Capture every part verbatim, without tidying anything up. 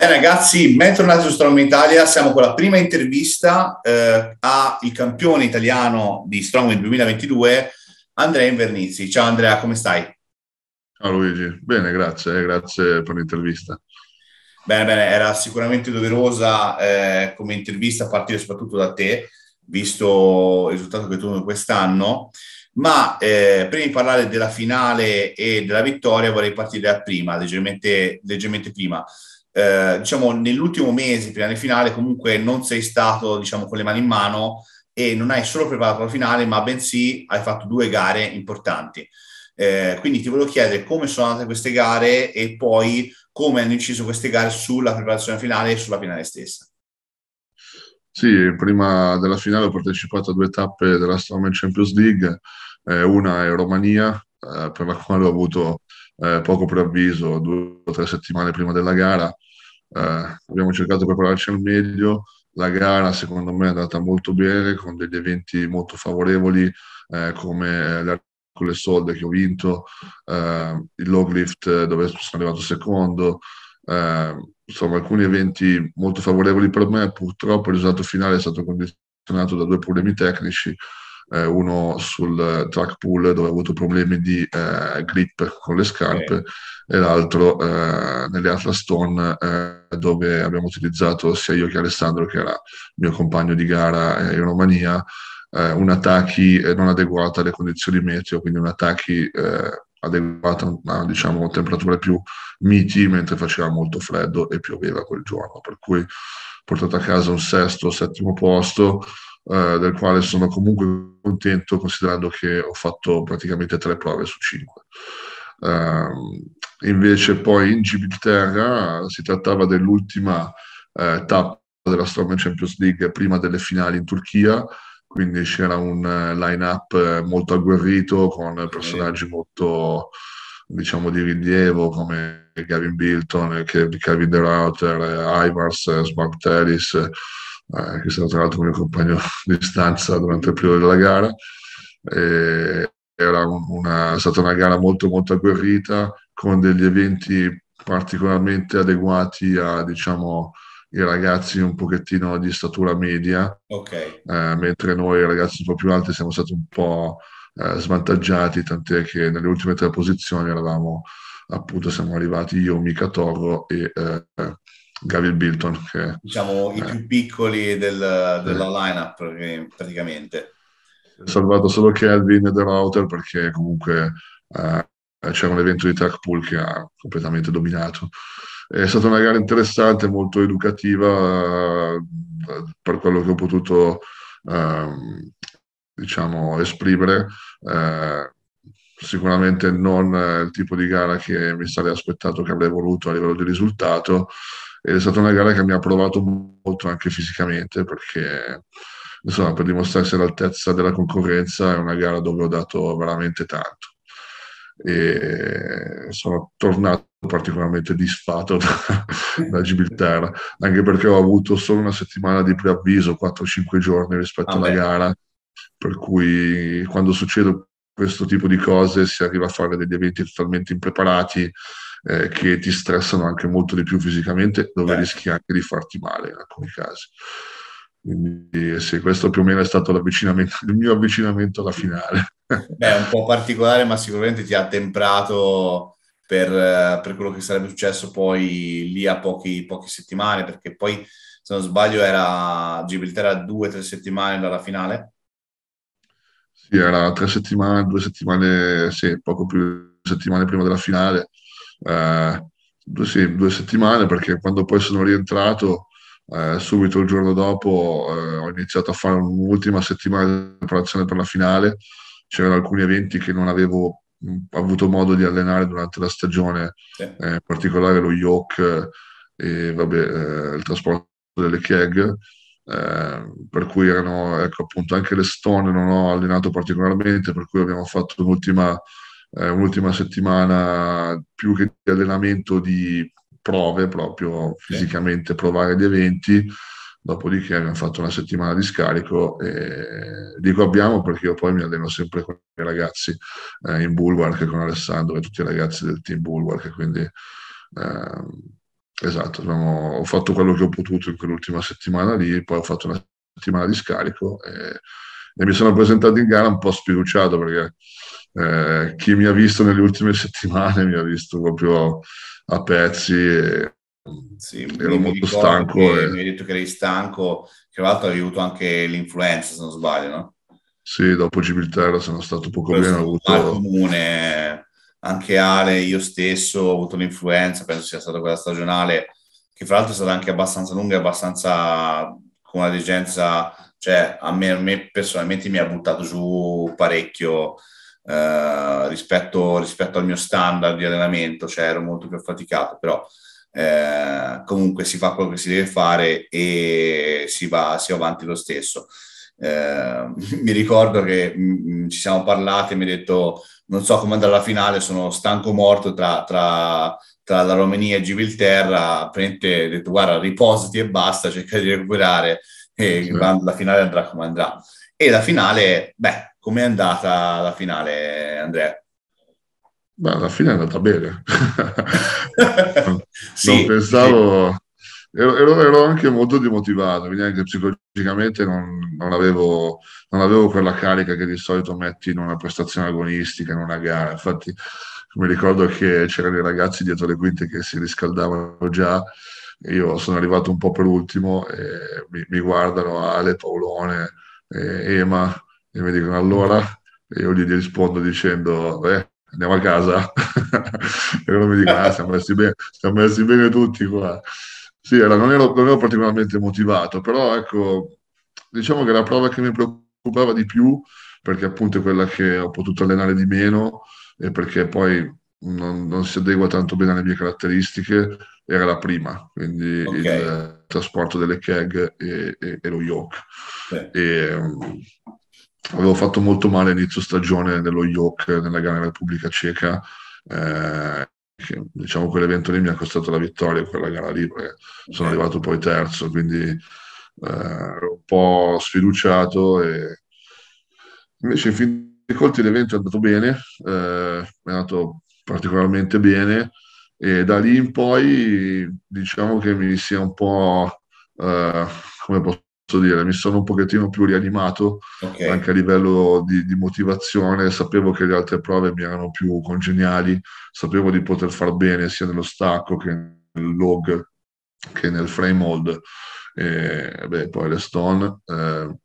Eh ragazzi, bentornati su Strongman Italia, siamo con la prima intervista eh, al campione italiano di Strongman duemilaventidue, Andrea Invernizzi. Ciao Andrea, come stai? Ciao Luigi, bene, grazie, eh, grazie per l'intervista. Bene, bene, era sicuramente doverosa eh, come intervista partire soprattutto da te, visto il risultato che tu hai quest'anno, ma eh, prima di parlare della finale e della vittoria vorrei partire da prima, leggermente, leggermente prima. Eh, diciamo nell'ultimo mese prima del finale comunque non sei stato diciamo con le mani in mano e non hai solo preparato la finale ma bensì hai fatto due gare importanti, eh, quindi ti volevo chiedere come sono andate queste gare e poi come hanno inciso queste gare sulla preparazione finale e sulla finale stessa. Sì, prima della finale ho partecipato a due tappe della Strongman Champions League, eh, una è Romania, eh, per la quale ho avuto Eh, poco preavviso, due o tre settimane prima della gara. Eh, abbiamo cercato di prepararci al meglio. La gara secondo me è andata molto bene, con degli eventi molto favorevoli, eh, come le Arcole Solde che ho vinto, eh, il log lift dove sono arrivato secondo, eh, insomma alcuni eventi molto favorevoli per me. Purtroppo il risultato finale è stato condizionato da due problemi tecnici, uno sul track pull dove ho avuto problemi di eh, grip con le scarpe, okay, e l'altro eh, nelle Atlas Stone, eh, dove abbiamo utilizzato sia io che Alessandro, che era mio compagno di gara eh, in Romania, eh, un attacchi non adeguato alle condizioni meteo, quindi un attacchi eh, adeguato a diciamo, temperature più miti, mentre faceva molto freddo e pioveva quel giorno, per cui ho portato a casa un sesto o settimo posto, Eh, del quale sono comunque contento, considerando che ho fatto praticamente tre prove su cinque. Eh, invece poi in Gibilterra si trattava dell'ultima eh, tappa della Strongman Champions League prima delle finali in Turchia, quindi c'era un line-up molto agguerrito con personaggi molto diciamo di rilievo come Gavin Bilton, Kevin De Rauter, Ivars, Smart Tellis, Eh, che è stato tra l'altro mio compagno di stanza durante il periodo della gara. Eh, era un, una, è stata una gara molto molto agguerrita, con degli eventi particolarmente adeguati a diciamo i ragazzi un pochettino di statura media, okay, eh, mentre noi ragazzi un po' più alti siamo stati un po' eh, svantaggiati, tant'è che nelle ultime tre posizioni eravamo appunto, siamo arrivati io, Mica Torro e eh, Gavin Bilton, che diciamo eh, i più piccoli del, della eh, lineup praticamente. Ho salvato solo Kelvin e De Rauter perché comunque eh, c'era un evento di track pull che ha completamente dominato. È stata una gara interessante, molto educativa, eh, per quello che ho potuto eh, diciamo esprimere. Eh, sicuramente non il tipo di gara che mi sarei aspettato, che avrei voluto a livello di risultato. Ed è stata una gara che mi ha provato molto anche fisicamente, perché insomma, per dimostrarsi all'altezza della concorrenza, è una gara dove ho dato veramente tanto e sono tornato particolarmente disfatto da, da Gibilterra, anche perché ho avuto solo una settimana di preavviso, quattro cinque giorni rispetto ah, alla beh. gara, per cui quando succede questo tipo di cose si arriva a fare degli eventi totalmente impreparati, Eh, che ti stressano anche molto di più fisicamente, dove Beh. rischi anche di farti male in alcuni casi. Quindi sì, questo più o meno è stato l'avvicinamento, il mio avvicinamento alla finale. Beh, un po' particolare, ma sicuramente ti ha temprato per, per quello che sarebbe successo poi lì a pochi, poche settimane, perché poi, se non sbaglio, era Gibilterra due o tre settimane dalla finale? Sì, era tre settimane, due settimane, sì, poco più settimane prima della finale. Eh, due, sì, due settimane, perché quando poi sono rientrato eh, subito il giorno dopo eh, ho iniziato a fare un'ultima settimana di preparazione per la finale. C'erano alcuni eventi che non avevo mh, avuto modo di allenare durante la stagione, sì. eh, in particolare lo yoke e vabbè, eh, il trasporto delle keg, eh, per cui erano, ecco, appunto anche le stone non ho allenato particolarmente, per cui abbiamo fatto un'ultima Eh, un'ultima settimana più che di allenamento, di prove proprio fisicamente, provare gli eventi. Dopodiché abbiamo fatto una settimana di scarico, e dico abbiamo perché io poi mi alleno sempre con i ragazzi eh, in Bulwark, con Alessandro e tutti i ragazzi del team Bulwark, quindi eh, Esatto, no, ho fatto quello che ho potuto in quell'ultima settimana lì, poi ho fatto una settimana di scarico e, e mi sono presentato in gara un po' sfiduciato, perché eh, chi mi ha visto nelle ultime settimane mi ha visto proprio a pezzi e sì, ero molto stanco. E... mi hai detto che eri stanco, che tra l'altro avevi avuto anche l'influenza, se non sbaglio, no? Sì, dopo Gibilterra sono stato poco bene, ho avuto... Al comune... Anche Ale, io stesso, ho avuto l'influenza, penso sia stata quella stagionale, che fra l'altro è stata anche abbastanza lunga e abbastanza con una degenza, cioè a me, a me personalmente mi ha buttato giù parecchio eh, rispetto, rispetto al mio standard di allenamento, cioè ero molto più affaticato, però eh, comunque si fa quello che si deve fare e si va, si va avanti lo stesso. Eh, mi ricordo che mh, ci siamo parlati e mi hai detto non so come andare alla finale, sono stanco morto tra, tra, tra la Romania e Gibilterra, praticamente ho detto guarda riposati e basta, cerca di recuperare e sì. La finale andrà come andrà. E la finale, beh, com'è andata la finale, Andrea? Beh, alla fine è andata bene. sì, non pensavo... Sì. Ero, ero anche molto demotivato, quindi anche psicologicamente non, non, avevo, non avevo quella carica che di solito metti in una prestazione agonistica, in una gara. Infatti mi ricordo che c'erano i ragazzi dietro le quinte che si riscaldavano già, io sono arrivato un po' per ultimo e mi, mi guardano Ale, Paolone, e Ema e mi dicono allora, e io gli rispondo dicendo eh, andiamo a casa e loro mi dicono ah, siamo messi bene, siamo messi bene tutti qua. Sì, era, non, ero, non ero particolarmente motivato, però ecco, diciamo che la prova che mi preoccupava di più, perché appunto è quella che ho potuto allenare di meno e perché poi non, non si adegua tanto bene alle mie caratteristiche, era la prima, quindi okay. il eh, trasporto delle keg e, e, e lo yoke. Okay. E, um, avevo fatto molto male inizio stagione nello yoke nella gara in Repubblica Ceca, eh, che, diciamo quell'evento lì mi ha costato la vittoria quella gara lì, perché sono arrivato poi terzo, quindi eh, ero un po' sfiduciato e... invece in fin dei conti l'evento è andato bene, eh, è andato particolarmente bene e da lì in poi diciamo che mi sia un po' eh, come posso dire, mi sono un pochettino più rianimato, okay. anche a livello di, di motivazione, sapevo che le altre prove mi erano più congeniali, sapevo di poter far bene sia nello stacco che nel log che nel frame hold e beh, poi le stone, eh,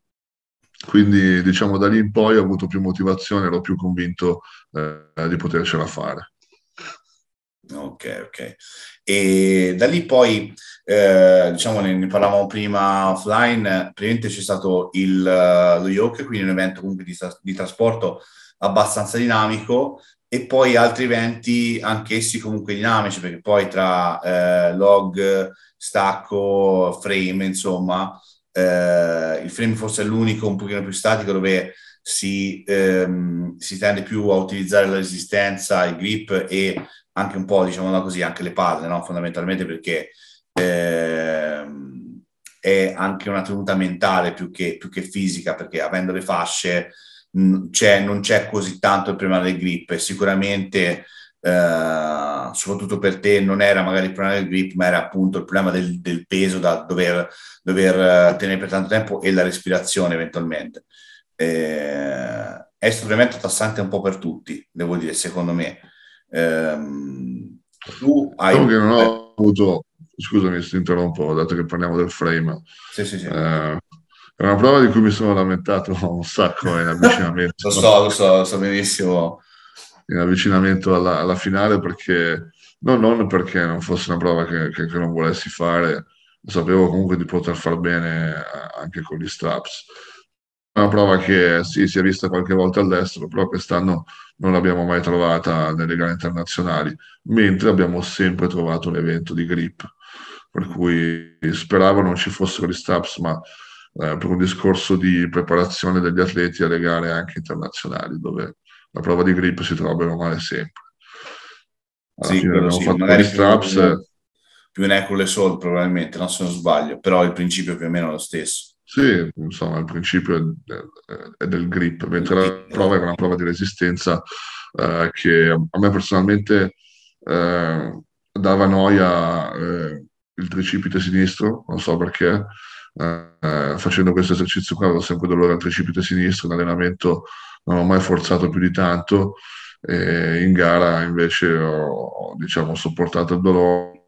quindi diciamo da lì in poi ho avuto più motivazione, ero più convinto eh, di potercela fare. Ok, ok. E da lì poi eh, diciamo ne, ne parlavamo prima offline, praticamente c'è stato il, lo yoke, quindi un evento comunque di, di trasporto abbastanza dinamico, e poi altri eventi anch'essi comunque dinamici, perché poi tra eh, log, stacco, frame, insomma, eh, il frame forse è l'unico un pochino più statico dove si, ehm, si tende più a utilizzare la resistenza, il grip e anche un po', diciamo così, anche le palle, no? Fondamentalmente perché ehm, è anche una tenuta mentale più che, più che fisica, perché avendo le fasce... C'è, non c'è così tanto il problema del grip, sicuramente eh, soprattutto per te non era magari il problema del grip, ma era appunto il problema del, del peso da dover, dover tenere per tanto tempo e la respirazione eventualmente. Eh, è stato un evento tassante un po' per tutti, devo dire, secondo me. Eh, tu hai... Che non ho avuto... Scusami se ti interrompo, dato che parliamo del frame. Sì, sì, sì. Eh... È una prova di cui mi sono lamentato un sacco in avvicinamento. lo so, lo so, lo so benissimo. In avvicinamento alla, alla finale, perché no, non perché non fosse una prova che, che, che non volessi fare, sapevo comunque di poter far bene anche con gli straps. È una prova che sì, si è vista qualche volta all'estero, però quest'anno non l'abbiamo mai trovata nelle gare internazionali, mentre abbiamo sempre trovato un evento di grip, per cui speravo non ci fossero gli straps, ma... Eh, per un discorso di preparazione degli atleti alle gare anche internazionali, dove la prova di grip si trova bene o male sempre. Alla sì, fine abbiamo sì, fatto gli straps. Più, più ne è con le sol, probabilmente, non se non sbaglio, però il principio è più o meno lo stesso. Sì, insomma, il principio è del, è del grip, mentre la prova è una prova di resistenza eh, che a me personalmente eh, dava noia. Eh, il tricipite sinistro, non so perché, eh, facendo questo esercizio qua avevo sempre dolore al tricipite sinistro, in allenamento non ho mai forzato più di tanto, e in gara invece ho, diciamo, sopportato il dolore,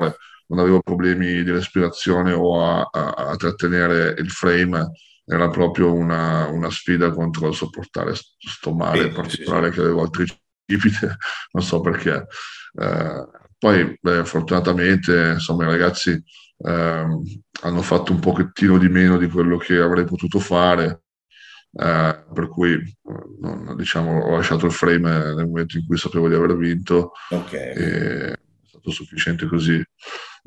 non avevo problemi di respirazione o a, a, a trattenere il frame, era proprio una, una sfida contro il sopportare sto male sì, particolare sì, sì. che avevo al tricipite, non so perché. Eh, poi beh, fortunatamente insomma i ragazzi eh, hanno fatto un pochettino di meno di quello che avrei potuto fare, eh, per cui non, diciamo, ho lasciato il frame nel momento in cui sapevo di aver vinto, okay. E è stato sufficiente così.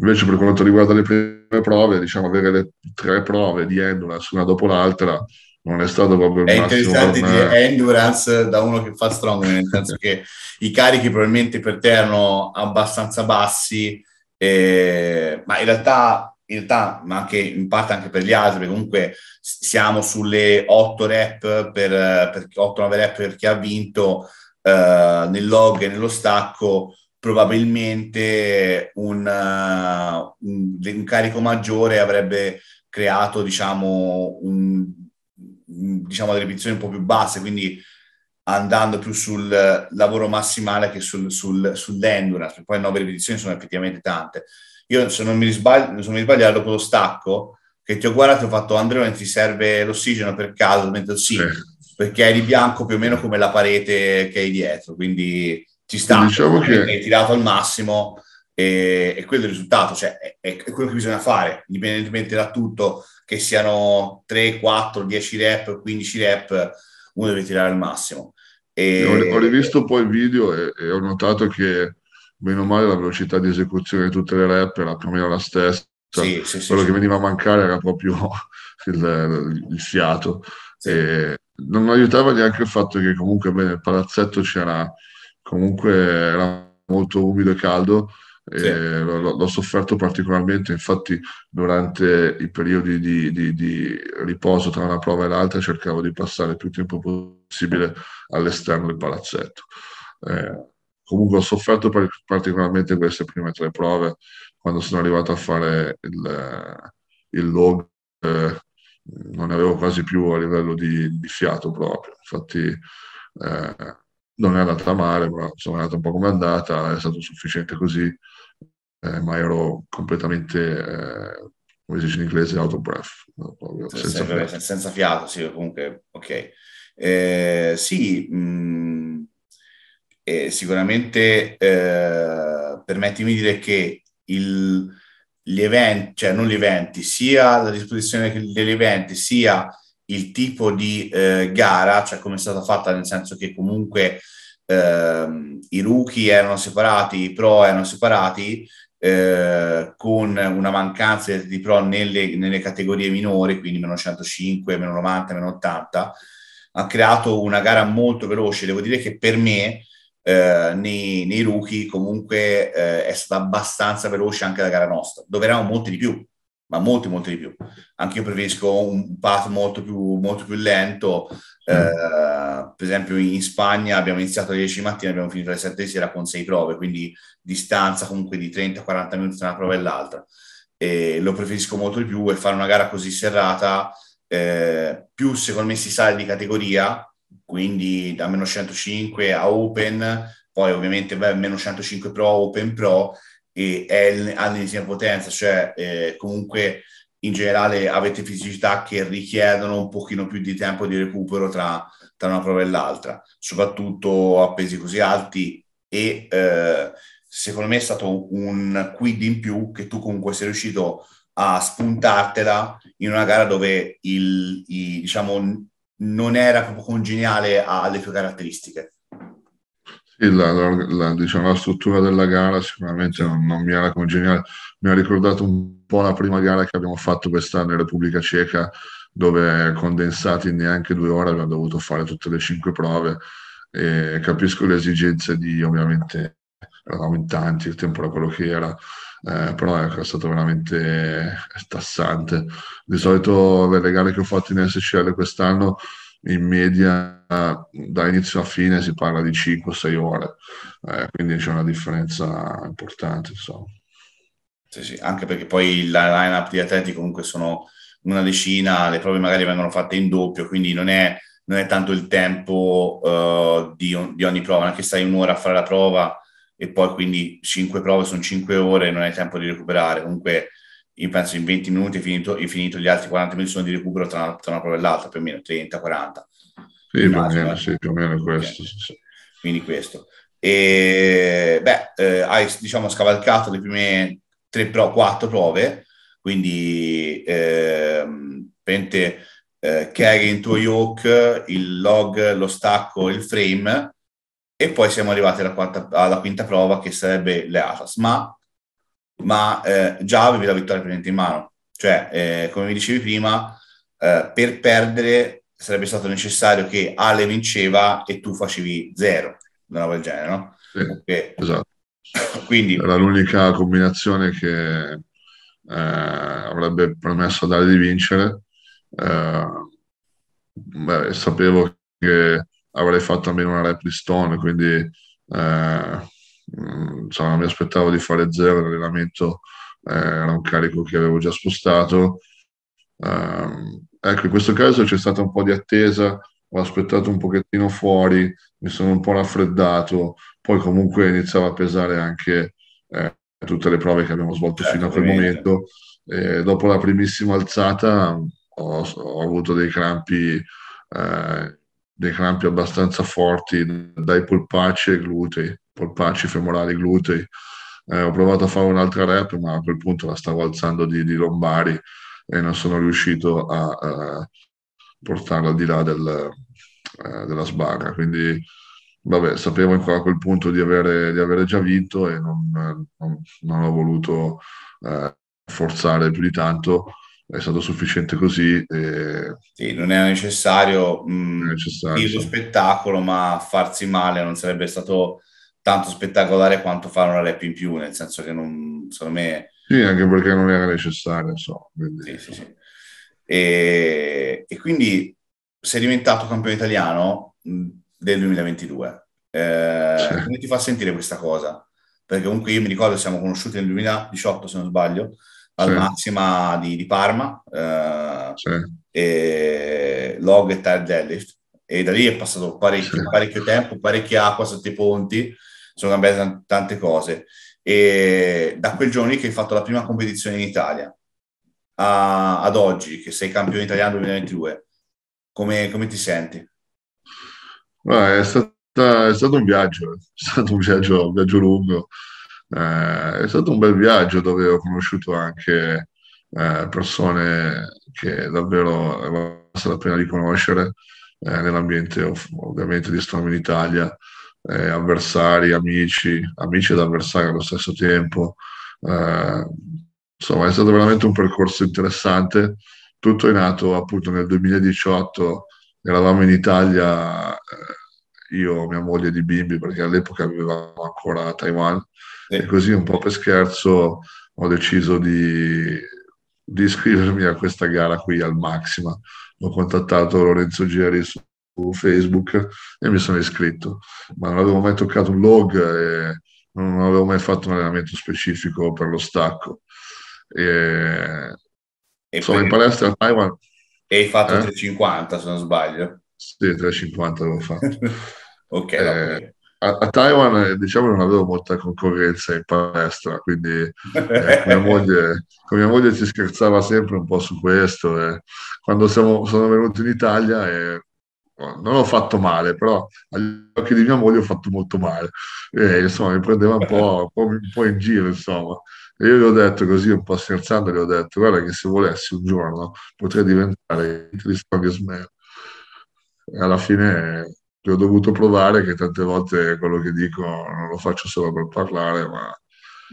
Invece per quanto riguarda le prime prove, diciamo, avere le tre prove di endurance una dopo l'altra non è stato proprio il è massimo. È interessante dire endurance da uno che fa strongman, nel senso che i carichi probabilmente per te erano abbastanza bassi, eh, ma in realtà, in realtà, ma anche in parte anche per gli altri, perché comunque siamo sulle otto rep, per otto nove rep per chi ha vinto, eh, nel log e nello stacco, probabilmente un, uh, un, un carico maggiore avrebbe creato, diciamo, un, diciamo delle ripetizioni un po' più basse, quindi andando più sul lavoro massimale che sul, sul, sull'endurance, perché poi nove ripetizioni sono effettivamente tante. Io, se non mi sbaglio, se non mi sbaglio dopo lo stacco, che ti ho guardato, ho fatto Andrea, ti serve l'ossigeno per caso? Mentre sì, sì, perché hai di bianco più o meno come la parete che hai dietro, quindi... Ci sta, diciamo che hai tirato al massimo e, e quello è il risultato, cioè è, è quello che bisogna fare, indipendentemente da tutto, che siano tre, quattro, dieci rep, quindici rep, uno deve tirare al massimo. E, ho, ho rivisto poi il video e, e ho notato che, meno male, la velocità di esecuzione di tutte le rep era più o meno la stessa, sì, sì, quello sì, che sì. veniva a mancare era proprio il, il fiato. Sì. E non aiutava neanche il fatto che comunque bene, il palazzetto c'era... Comunque era molto umido e caldo, sì. e l'ho sofferto particolarmente, infatti durante i periodi di, di, di riposo tra una prova e l'altra cercavo di passare il più tempo possibile all'esterno del palazzetto. Eh, comunque ho sofferto per, particolarmente queste prime tre prove, quando sono arrivato a fare il, il log eh, non ne avevo quasi più a livello di, di fiato proprio, infatti... Eh, non è andata male, ma sono andata un po' come è andata, è stato sufficiente così, eh, ma ero completamente, eh, come si dice in inglese, out of breath. Proprio, senza, senza, fiato. senza fiato, sì, comunque, ok. Eh, sì, mh, eh, sicuramente eh, permettimi di dire che il, gli eventi, cioè non gli eventi, sia la disposizione degli eventi, sia... il tipo di eh, gara, cioè come è stata fatta, nel senso che comunque ehm, i rookie erano separati, i pro erano separati, eh, con una mancanza di pro nelle, nelle categorie minori, quindi meno centocinque, meno novanta, meno ottanta, ha creato una gara molto veloce. Devo dire che per me eh, nei, nei rookie comunque eh, è stata abbastanza veloce anche la gara nostra, dove eravamo molti di più, ma molti, molti di più. Anche io preferisco un path molto più, molto più lento. Eh, per esempio in Spagna abbiamo iniziato alle dieci di mattina, abbiamo finito alle sette di sera con sei prove, quindi distanza comunque di trenta quaranta minuti tra una prova e l'altra. E lo preferisco molto di più, e fare una gara così serrata, eh, più secondo me si sale di categoria, quindi da meno centocinque a open, poi ovviamente beh, meno centocinque pro, open pro, e è all'ennesima potenza, cioè eh, comunque in generale avete fisicità che richiedono un pochino più di tempo di recupero tra, tra una prova e l'altra, soprattutto a pesi così alti, e eh, secondo me è stato un quid in più che tu comunque sei riuscito a spuntartela in una gara dove il, il diciamo non era proprio congeniale alle tue caratteristiche. La, la, la, diciamo, la struttura della gara sicuramente non, non mi era congeniale, mi ha ricordato un po' la prima gara che abbiamo fatto quest'anno in Repubblica Ceca, dove condensati in neanche due ore abbiamo dovuto fare tutte le cinque prove, e capisco le esigenze di, ovviamente eravamo in tanti, il tempo era quello che era, eh, però è stato veramente tassante. Di solito le gare che ho fatto in S C L quest'anno in media da inizio a fine si parla di cinque o sei ore, eh, quindi c'è una differenza importante, insomma. Sì, sì, anche perché poi la line-up di atleti comunque sono una decina, le prove magari vengono fatte in doppio, quindi non è, non è tanto il tempo uh, di, di ogni prova, anche stai un'ora a fare la prova e poi quindi cinque prove sono cinque ore, non hai tempo di recuperare. Comunque io penso in venti minuti è finito, è finito gli altri quaranta minuti sono di recupero tra una, tra una prova e l'altra, più o meno trenta quaranta. Sì, più o meno, sì, più o meno questo. Sì, sì. Quindi questo. E, beh, eh, hai diciamo scavalcato le prime tre pro, quattro prove, quindi ehm, prende eh, carry in tuo yoke, il log, lo stacco, il frame, e poi siamo arrivati alla, quarta, alla quinta prova che sarebbe le Atas, ma, ma eh, già avevi la vittoria presente in mano, cioè eh, come vi dicevi prima, eh, per perdere sarebbe stato necessario che Ale vinceva e tu facevi zero, una roba del genere, no? Sì, okay. Esatto. Quindi era l'unica combinazione che eh, avrebbe permesso a Dale di vincere. Eh, beh, sapevo che avrei fatto almeno una rep di stone, quindi eh, insomma, mi aspettavo di fare zero. L'allenamento eh, era un carico che avevo già spostato. Eh, ecco, in questo caso c'è stata un po' di attesa, ho aspettato un pochettino fuori, mi sono un po' raffreddato, poi comunque iniziava a pesare anche eh, tutte le prove che abbiamo svolto fino a quel momento. E dopo la primissima alzata ho, ho avuto dei crampi, eh, dei crampi abbastanza forti dai polpacci e glutei, polpacci femorali glutei. Eh, ho provato a fare un'altra rep, ma a quel punto la stavo alzando di, di lombari e non sono riuscito a, a portarla al di là del, eh, della sbarra, quindi vabbè, sapevo ancora a quel punto di avere, di avere già vinto e non, non, non ho voluto eh, forzare più di tanto, è stato sufficiente così. E... Sì, non era necessario, mh, è necessario il spettacolo, ma farsi male non sarebbe stato tanto spettacolare quanto fare una rep in più, nel senso che non, secondo me... Sì, anche perché non era necessario, insomma. Quindi, sì, sì, sì. E, e quindi sei diventato campione italiano del duemilaventidue. Eh, sì. Come ti fa sentire questa cosa? Perché comunque io mi ricordo che siamo conosciuti nel duemiladiciotto, se non sbaglio, al sì. Maxima di, di Parma, eh, sì. e log e tire deadlift, e da lì è passato parecchio, sì. parecchio tempo, parecchia acqua sotto i ponti, sono cambiate tante cose. E da quel giorno lì che hai fatto la prima competizione in Italia a, ad oggi, che sei campione italiano duemilaventidue, come, come ti senti? Beh, è, stata, è stato un viaggio, è stato un viaggio, un viaggio lungo, eh, è stato un bel viaggio dove ho conosciuto anche eh, persone che davvero avevano la pena di conoscere eh, nell'ambiente ov- ovviamente di Strongman Italia, eh, avversari, amici, amici ed avversari allo stesso tempo, eh, insomma è stato veramente un percorso interessante. Tutto è nato appunto nel duemiladiciotto, eravamo in Italia, io, mia moglie e di bimbi, perché all'epoca vivevamo ancora a Taiwan, sì. e così un po' per scherzo ho deciso di, di iscrivermi a questa gara qui al Maxima. Ho contattato Lorenzo Gieri su Facebook e mi sono iscritto, ma non avevo mai toccato un log e non avevo mai fatto un allenamento specifico per lo stacco. E, e sono in palestra a Taiwan. E hai fatto eh? trecentocinquanta, se non sbaglio. Sì, trecentocinquanta avevo fatto. Ok. Eh, a, a Taiwan, diciamo, non avevo molta concorrenza in palestra, quindi eh, mia moglie, con mia moglie ci scherzava sempre un po' su questo. Eh. Quando siamo, sono venuto in Italia, eh, non ho fatto male, però agli occhi di mia moglie ho fatto molto male. Eh, insomma, mi prendeva un po', un po', un po' in giro, insomma. E io gli ho detto così, un po' scherzando, gli ho detto: guarda che se volessi un giorno potrei diventare il Strongest Man. E alla fine gli ho dovuto provare che tante volte quello che dico non lo faccio solo per parlare, ma,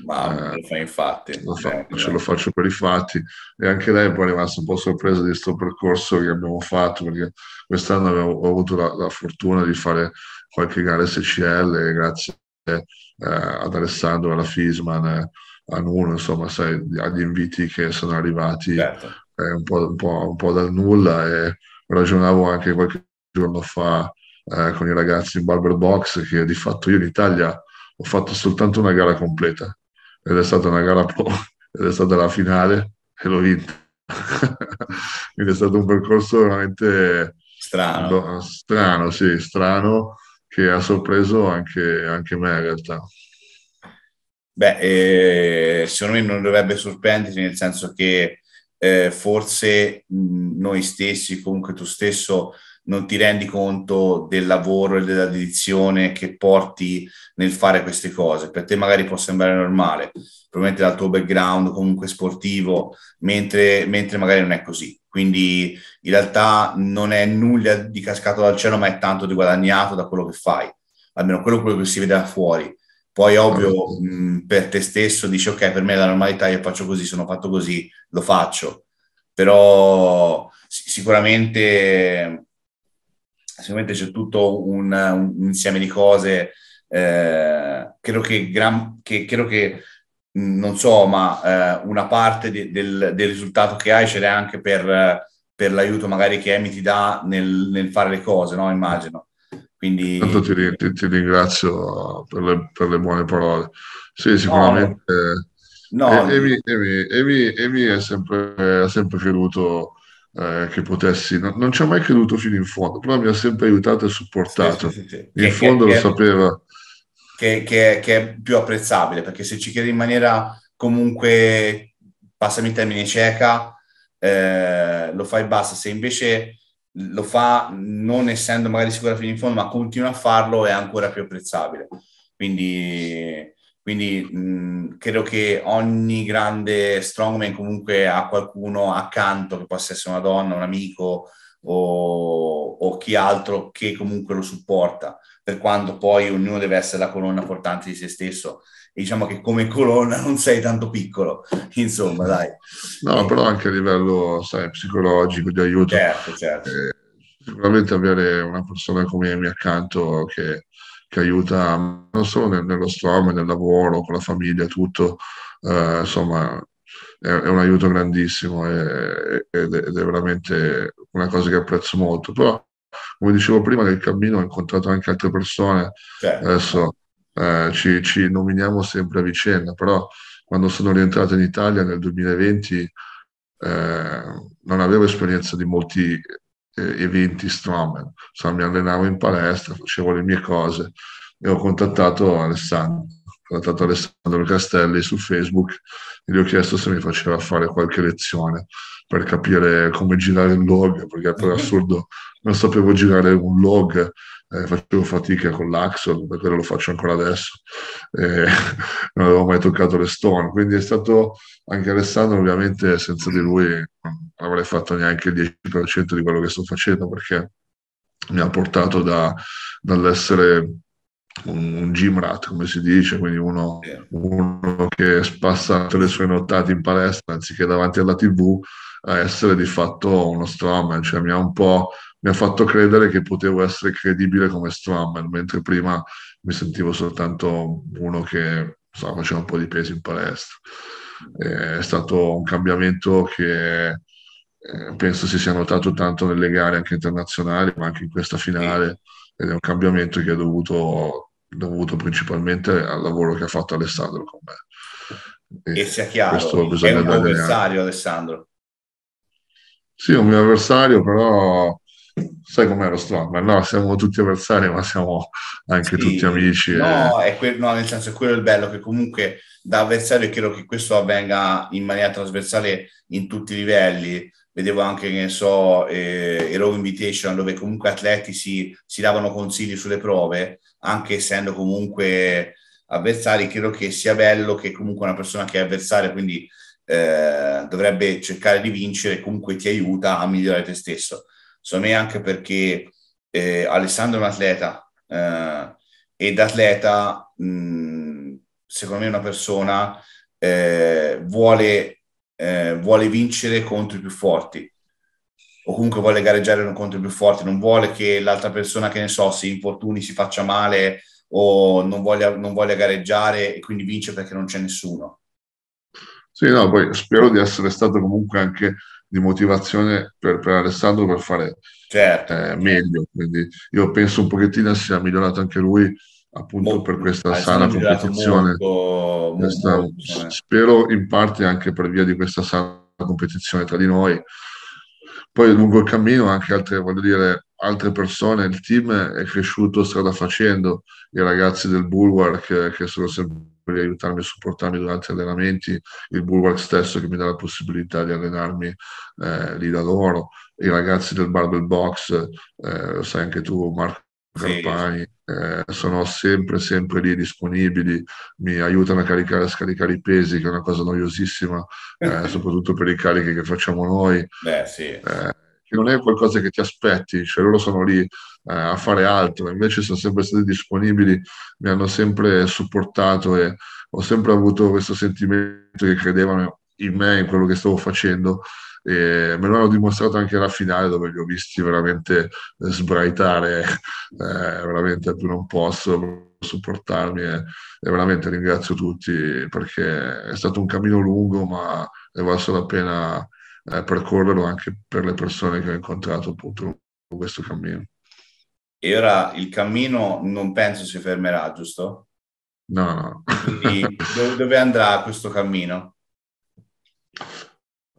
ma eh, lo fai infatti. Lo faccio, certo. Lo faccio per i fatti. E anche lei poi è rimasta un po' sorpresa di questo percorso che abbiamo fatto, perché quest'anno avevo, ho avuto la, la fortuna di fare qualche gara S C L, grazie eh, ad Alessandro, alla Fisman, eh, a nulla, insomma, sai, agli inviti che sono arrivati, certo. eh, un, po', un, po', un po' dal nulla. E ragionavo anche qualche giorno fa eh, con i ragazzi in Barber Box che di fatto io in Italia ho fatto soltanto una gara completa ed è stata una gara pro ed è stata la finale e l'ho vinta. Quindi è stato un percorso veramente strano, strano, sì, strano, che ha sorpreso anche, anche me in realtà. Beh, eh, secondo me non dovrebbe sorprendersi, nel senso che eh, forse mh, noi stessi, comunque tu stesso, non ti rendi conto del lavoro e della dedizione che porti nel fare queste cose. Per te magari può sembrare normale, probabilmente dal tuo background comunque sportivo, mentre, mentre magari non è così. Quindi in realtà non è nulla di cascato dal cielo, ma è tanto di guadagnato da quello che fai, almeno quello, quello che si vede da fuori. Poi ovvio mh, per te stesso dici ok, per me è la normalità, io faccio così, sono fatto così, lo faccio. Però sicuramente... sicuramente c'è tutto un, un insieme di cose, eh, credo che, gran, che, credo che mh, non so, ma eh, una parte de, del, del risultato che hai ce l'è anche per, per l'aiuto magari che Amy ti dà nel, nel fare le cose, no? Immagino. Quindi... Tanto ti, ti, ti ringrazio per le, per le buone parole. Sì, sicuramente. No, no. E, Amy, Amy, Amy, Amy è sempre, ha sempre creduto... Eh, che potessi, no, non ci ho mai creduto fino in fondo, però mi ha sempre aiutato e supportato. Sì, sì, sì, sì. In che, fondo che, lo che, sapeva che, che, che è più apprezzabile, perché se ci credi in maniera comunque, passami il termine, cieca, eh, lo fai e basta. Se invece lo fa non essendo magari sicura fino in fondo, ma continua a farlo, è ancora più apprezzabile. Quindi Quindi mh, credo che ogni grande strongman comunque ha qualcuno accanto, che possa essere una donna, un amico o, o chi altro, che comunque lo supporta, per quanto poi ognuno deve essere la colonna portante di se stesso. E diciamo che come colonna non sei tanto piccolo, insomma, dai. No, e... però anche a livello, sai, psicologico, di aiuto. Certo, certo. Eh, sicuramente avere una persona come Amy accanto che... che aiuta non solo nel, nello strongman, nel lavoro, con la famiglia, tutto, eh, insomma è, è un aiuto grandissimo e, ed è veramente una cosa che apprezzo molto. Però, come dicevo prima, nel cammino ho incontrato anche altre persone, certo. Adesso eh, ci, ci nominiamo sempre a vicenda, però quando sono rientrato in Italia nel duemilaventi eh, non avevo esperienza di molti eventi strongman, so, mi allenavo in palestra, facevo le mie cose e ho contattato Alessandro, ho contattato Alessandro Castelli su Facebook e gli ho chiesto se mi faceva fare qualche lezione per capire come girare il log, perché per assurdo non sapevo girare un log, eh, facevo fatica con l'axle, per quello lo faccio ancora adesso, eh, non avevo mai toccato le stone, quindi è stato anche Alessandro, ovviamente senza di lui non avrei fatto neanche il dieci per cento di quello che sto facendo, perché mi ha portato da, dall'essere un, un gym rat, come si dice, quindi uno, uno che spassa le sue nottate in palestra anziché davanti alla tivù, a essere di fatto uno strongman, cioè mi ha un po'... mi ha fatto credere che potevo essere credibile come strongman, mentre prima mi sentivo soltanto uno che so, faceva un po' di pesi in palestra. È stato un cambiamento che eh, penso si sia notato tanto nelle gare anche internazionali, ma anche in questa finale, ed è un cambiamento che è dovuto, dovuto principalmente al lavoro che ha fatto Alessandro con me. E, e sia chiaro, è un avversario Alessandro. Sì, è un mio avversario, però... sai com'è lo strongman? No, siamo tutti avversari, ma siamo anche sì, tutti amici. No, e... è que- no, nel senso, quello è il bello, che comunque da avversario credo che questo avvenga in maniera trasversale in tutti i livelli. Vedevo anche, che ne so, eh, Hero Invitation, dove comunque atleti si, si davano consigli sulle prove, anche essendo comunque avversari. Credo che sia bello che comunque una persona che è avversaria, quindi eh, dovrebbe cercare di vincere, comunque ti aiuta a migliorare te stesso. Secondo me anche perché eh, Alessandro è un atleta eh, e da atleta, mh, secondo me, una persona eh, vuole, eh, vuole vincere contro i più forti, o comunque vuole gareggiare contro i più forti, non vuole che l'altra persona, che ne so, si infortuni, si faccia male o non voglia, non voglia gareggiare, e quindi vince perché non c'è nessuno. Sì, no, poi spero di essere stato comunque anche... di motivazione per, per Alessandro per fare certo. eh, meglio, quindi io penso un pochettino sia migliorato anche lui appunto molto, per questa sana competizione. Molto, questa, molto, spero in parte anche per via di questa sana competizione tra di noi. Poi lungo il cammino anche altre, voglio dire, altre persone, il team è cresciuto strada facendo, i ragazzi del Bulwark che sono sempre per aiutarmi e supportarmi durante gli allenamenti, il Bulwark stesso che mi dà la possibilità di allenarmi eh, lì da loro, i ragazzi del Barbell Box, eh, lo sai anche tu Marco Carpani, eh, sono sempre sempre lì disponibili, mi aiutano a caricare e scaricare i pesi, che è una cosa noiosissima, eh, soprattutto per i carichi che facciamo noi. Beh, sì. eh, che non è qualcosa che ti aspetti, cioè loro sono lì eh, a fare altro, invece sono sempre stati disponibili, mi hanno sempre supportato e ho sempre avuto questo sentimento che credevano in me, in quello che stavo facendo, e me lo hanno dimostrato anche alla finale dove li ho visti veramente sbraitare, eh, veramente più non posso, supportarmi e, e veramente ringrazio tutti perché è stato un cammino lungo ma è valso la pena Eh, percorrerlo anche per le persone che ho incontrato appunto in questo cammino. E ora il cammino non penso si fermerà, giusto? No, no. Quindi dove, dove andrà questo cammino?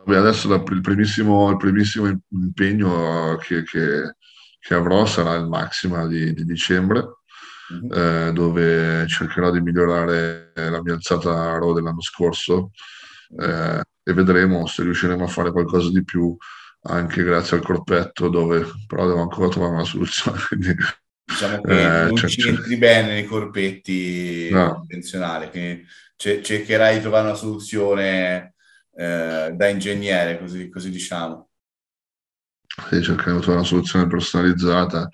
Vabbè, adesso la, il, primissimo, il primissimo impegno che, che, che avrò sarà il Maxima di, di dicembre, mm-hmm. eh, dove cercherò di migliorare la mia alzata row dell'anno scorso. Eh, e vedremo se riusciremo a fare qualcosa di più anche grazie al corpetto, dove però devo ancora trovare una soluzione. Quindi, diciamo che eh, non ci entri bene nei corpetti convenzionali, quindi ce cercherai di trovare una soluzione eh, da ingegnere, così, così diciamo. Sì, cercheremo di trovare una soluzione personalizzata.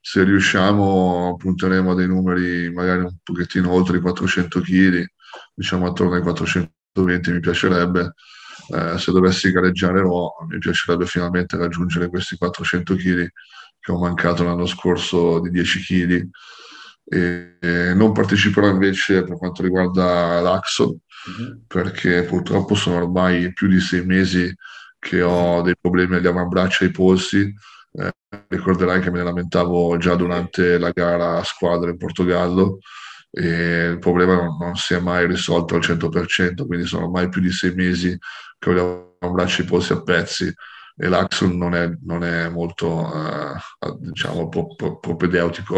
Se riusciamo punteremo a dei numeri magari un pochettino oltre i quattrocento chili, diciamo attorno ai quattrocento. Mi piacerebbe, eh, se dovessi gareggiare Raw, mi piacerebbe finalmente raggiungere questi quattrocento chili che ho mancato l'anno scorso di dieci chili. E, e non parteciperò invece per quanto riguarda l'Axo, mm-hmm. perché purtroppo sono ormai più di sei mesi che ho dei problemi agli avambracci e ai polsi. Eh, ricorderai che me ne lamentavo già durante la gara a squadra in Portogallo. E il problema non, non si è mai risolto al cento per cento, quindi sono ormai più di sei mesi che ho un braccio di polsi a pezzi e l'axle non è, non è molto uh, diciamo propedeutico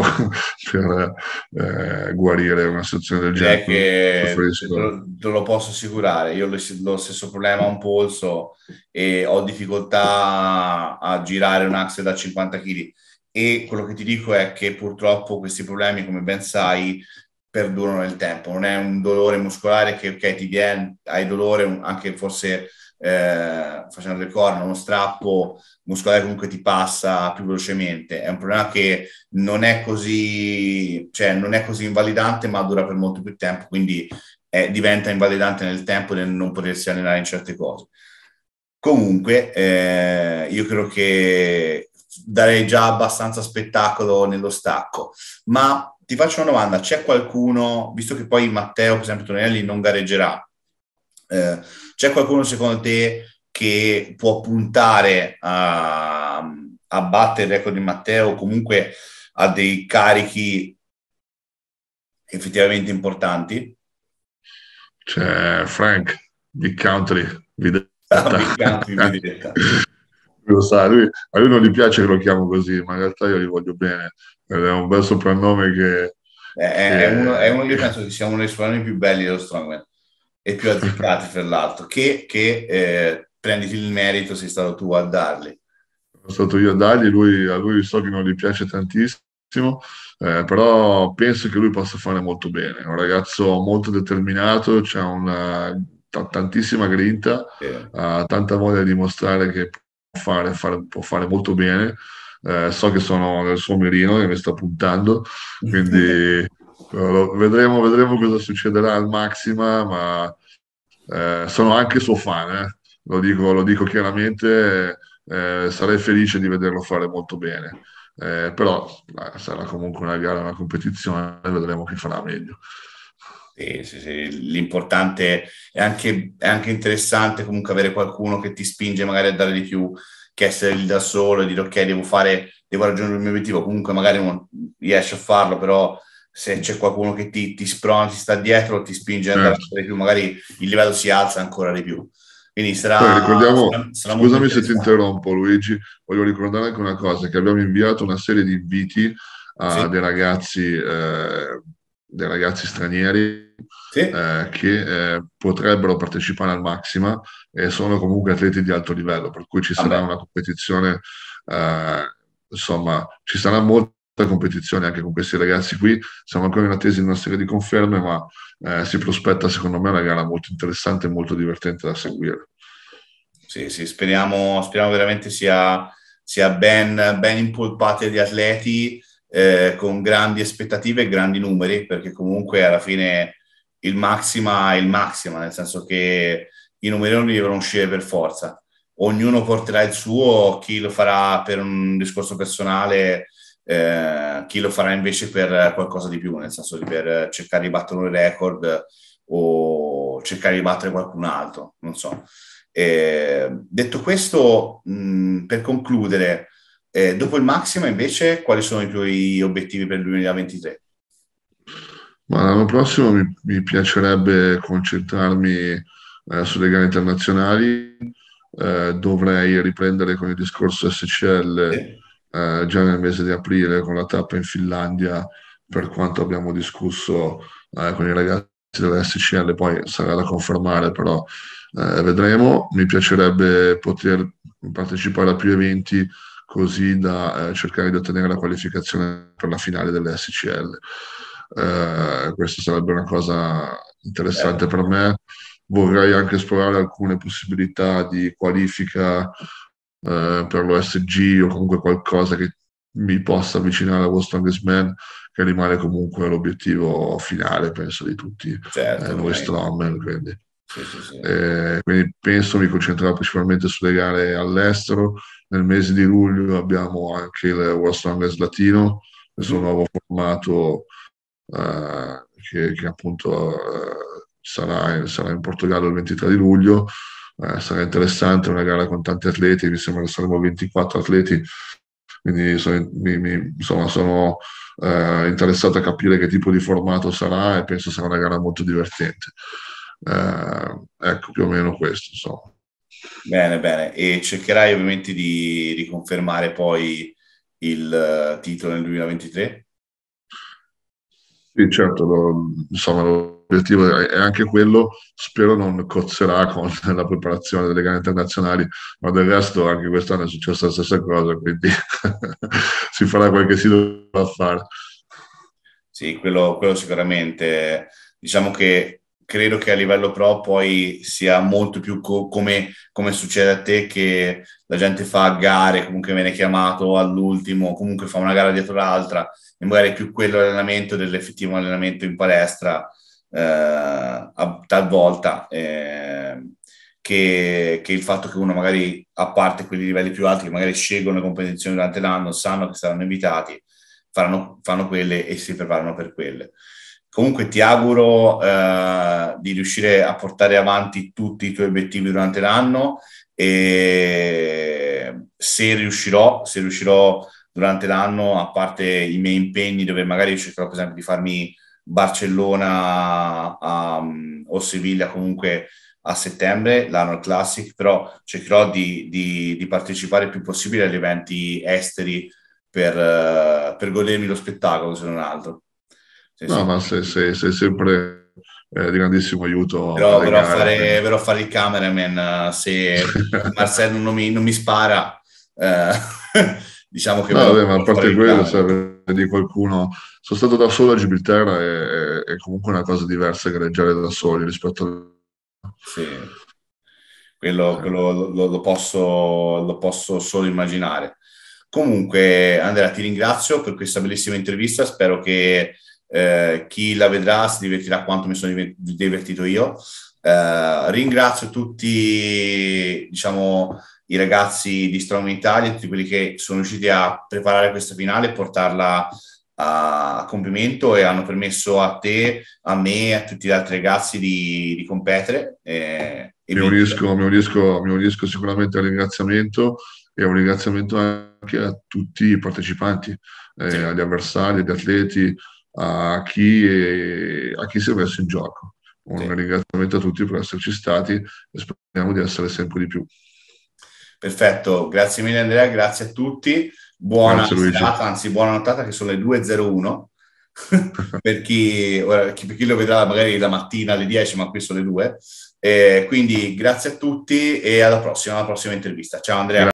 per uh, guarire una situazione del genere. Che lo, te lo posso assicurare, io ho lo stesso problema, ho un polso e ho difficoltà a girare un axle da cinquanta chili e quello che ti dico è che purtroppo questi problemi, come ben sai, perdurano nel tempo, non è un dolore muscolare che ok ti viene, hai dolore anche forse eh, facendo le corna, uno strappo muscolare comunque ti passa più velocemente, è un problema che non è così, cioè non è così invalidante ma dura per molto più tempo, quindi eh, diventa invalidante nel tempo nel non potersi allenare in certe cose. Comunque eh, io credo che darei già abbastanza spettacolo nello stacco, ma ti faccio una domanda, c'è qualcuno, visto che poi Matteo, per esempio, Tonelli non gareggerà, eh, c'è qualcuno secondo te che può puntare a, a battere il record di Matteo o comunque a dei carichi effettivamente importanti? C'è Frank, Big Country, Videtta. Big Country, Videtta. Lo sa, lui, a lui non gli piace che lo chiamo così, ma in realtà io gli voglio bene. È un bel soprannome che... È, che... È, uno, è uno, io penso che sia uno dei soprannomi più belli dello Strongman e più azzeccati, fra l'altro, che, che eh, prenditi il merito, sei stato tu a dargli. Sono stato io a dargli, lui, a lui so che non gli piace tantissimo, eh, però penso che lui possa fare molto bene. È un ragazzo molto determinato, c'ha una tantissima grinta, eh. ha tanta voglia di dimostrare che può fare, fare, può fare molto bene. Eh, so che sono nel suo mirino che mi sta puntando, quindi vedremo, vedremo cosa succederà al Maxima, ma eh, sono anche suo fan, eh. lo, dico, lo dico chiaramente, eh, sarei felice di vederlo fare molto bene, eh, però eh, sarà comunque una gara, una competizione, vedremo chi farà meglio. Sì, sì, sì. L'importante è anche, è anche interessante comunque avere qualcuno che ti spinge magari a dare di più, che essere lì da solo e dire ok, devo fare, devo raggiungere il mio obiettivo, comunque magari non riesci a farlo, però se c'è qualcuno che ti, ti sprona, ti sta dietro, ti spinge ad andare di più, magari il livello si alza ancora di più. Quindi sarà, Poi ricordiamo, sarà, sarà scusami se ti interrompo Luigi, voglio ricordare anche una cosa, che abbiamo inviato una serie di inviti a sì. dei ragazzi eh, dei ragazzi stranieri sì. eh, che eh, potrebbero partecipare al Maxima e sono comunque atleti di alto livello, per cui ci sarà ah, una competizione, eh, insomma ci sarà molta competizione anche con questi ragazzi qui. Siamo ancora in attesa di una serie di conferme, ma eh, si prospetta secondo me una gara molto interessante e molto divertente da seguire. Sì, sì, speriamo, speriamo veramente sia, sia ben, ben impolpata di atleti eh, con grandi aspettative e grandi numeri, perché comunque alla fine il Maxima è il Maxima, nel senso che i numeroni devono uscire per forza, ognuno porterà il suo, chi lo farà per un discorso personale, Eh, chi lo farà invece per qualcosa di più, nel senso di per cercare di battere un record o cercare di battere qualcun altro, non so. Eh, detto questo, mh, per concludere, eh, dopo il Maxima invece quali sono i tuoi obiettivi per il duemilaventitré? Ma l'anno prossimo mi, mi piacerebbe concentrarmi eh, sulle gare internazionali, eh, dovrei riprendere con il discorso S C L sì. Eh, già nel mese di aprile con la tappa in Finlandia, per quanto abbiamo discusso eh, con i ragazzi della S C L, poi sarà da confermare, però eh, vedremo. Mi piacerebbe poter partecipare a più eventi così da eh, cercare di ottenere la qualificazione per la finale delle S C L. Eh, questa sarebbe una cosa interessante eh. per me. Vorrei anche esplorare alcune possibilità di qualifica Uh, per l'O S G o comunque qualcosa che mi possa avvicinare a World's Strongest Man, che rimane comunque l'obiettivo finale penso di tutti certo, eh, noi strongman, quindi. Sì, sì, sì. Eh, quindi penso mi concentrerò principalmente sulle gare all'estero. Nel mese di luglio abbiamo anche il World's Strongest Latino, questo mm. nuovo formato eh, che, che appunto eh, sarà, in, sarà in Portogallo il ventitré di luglio. Eh, sarà interessante, una gara con tanti atleti, mi sembra che saremo ventiquattro atleti, quindi sono, mi, mi, insomma, sono eh, interessato a capire che tipo di formato sarà e penso sarà una gara molto divertente. Eh, ecco, più o meno questo. Insomma. Bene, bene, e cercherai ovviamente di, di confermare poi il uh, titolo nel duemilaventitré? Sì, certo, lo, insomma... Lo, l'obiettivo è anche quello, spero non cozzerà con la preparazione delle gare internazionali, ma del resto anche quest'anno è successa la stessa cosa, quindi si farà quel che si dovrà fare. Sì, quello, quello sicuramente. Diciamo che credo che a livello pro poi sia molto più co- come, come succede a te, che la gente fa gare, comunque viene chiamato all'ultimo, comunque fa una gara dietro l'altra, e magari più quello allenamento dell'effettivo allenamento in palestra, Eh, talvolta eh, che, che il fatto che uno magari, a parte quelli livelli più alti che magari scelgono le competizioni durante l'anno, sanno che saranno invitati, faranno, fanno quelle e si preparano per quelle. Comunque ti auguro eh, di riuscire a portare avanti tutti i tuoi obiettivi durante l'anno, e se riuscirò se riuscirò durante l'anno, a parte i miei impegni dove magari cercherò per esempio di farmi Barcellona um, o Siviglia comunque a settembre, l'anno classic, però cercherò di, di, di partecipare il più possibile agli eventi esteri per, uh, per godermi lo spettacolo, se non altro. Sei no, sempre... ma sei, sei, sei sempre eh, di grandissimo aiuto. Però verrò a fare, verrò a fare il cameraman, uh, se Marcello non mi, non mi spara, uh, diciamo che... No, beh, ma a parte quello serve di qualcuno... Sono stato da solo a Gibilterra e è comunque una cosa diversa gareggiare da soli rispetto a... Sì, quello, quello lo, lo, posso, lo posso solo immaginare. Comunque Andrea, ti ringrazio per questa bellissima intervista, spero che eh, chi la vedrà si divertirà quanto mi sono divertito io. Eh, ringrazio tutti, diciamo, i ragazzi di Strongman Italia, tutti quelli che sono riusciti a preparare questa finale e portarla a compimento, e hanno permesso a te, a me e a tutti gli altri ragazzi di, di competere. Eh, e mi, unisco, mi, unisco, mi unisco sicuramente al ringraziamento, e un ringraziamento anche a tutti i partecipanti, eh, sì. agli avversari, agli atleti, a chi, è, a chi si è messo in gioco. Un sì. ringraziamento a tutti per esserci stati e speriamo di essere sempre di più. Perfetto, grazie mille Andrea, grazie a tutti. Buona serata, anzi buona nottata, che sono le due e zero uno per, chi, ora, chi, per chi lo vedrà magari la mattina alle dieci, ma qui sono le due. Eh, quindi grazie a tutti e alla prossima, alla prossima intervista. Ciao Andrea. Grazie.